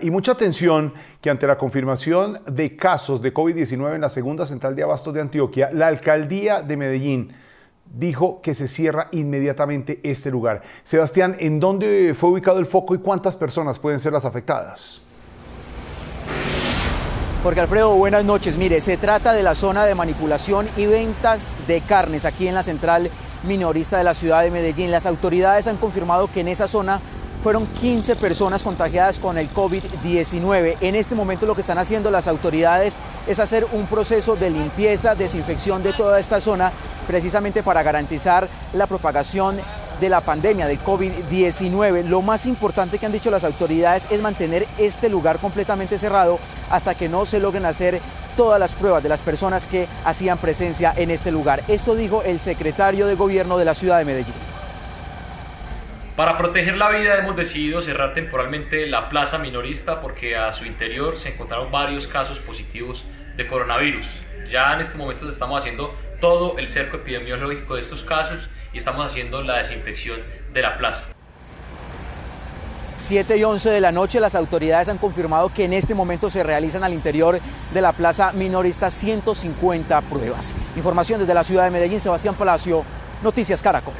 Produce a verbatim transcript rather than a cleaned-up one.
Y mucha atención que ante la confirmación de casos de COVID diecinueve en la segunda central de abastos de Antioquia, la alcaldía de Medellín dijo que se cierra inmediatamente este lugar. Sebastián, ¿en dónde fue ubicado el foco y cuántas personas pueden ser las afectadas? Jorge Alfredo, buenas noches. Mire, se trata de la zona de manipulación y ventas de carnes aquí en la central minorista de la ciudad de Medellín. Las autoridades han confirmado que en esa zona fueron quince personas contagiadas con el COVID diecinueve. En este momento lo que están haciendo las autoridades es hacer un proceso de limpieza, desinfección de toda esta zona, precisamente para garantizar la propagación de la pandemia del COVID diecinueve. Lo más importante que han dicho las autoridades es mantener este lugar completamente cerrado hasta que no se logren hacer todas las pruebas de las personas que hacían presencia en este lugar. Esto dijo el secretario de Gobierno de la ciudad de Medellín. Para proteger la vida hemos decidido cerrar temporalmente la Plaza Minorista porque a su interior se encontraron varios casos positivos de coronavirus. Ya en este momento estamos haciendo todo el cerco epidemiológico de estos casos y estamos haciendo la desinfección de la plaza. siete y once de la noche, las autoridades han confirmado que en este momento se realizan al interior de la Plaza Minorista ciento cincuenta pruebas. Información desde la ciudad de Medellín, Sebastián Palacio, Noticias Caracol.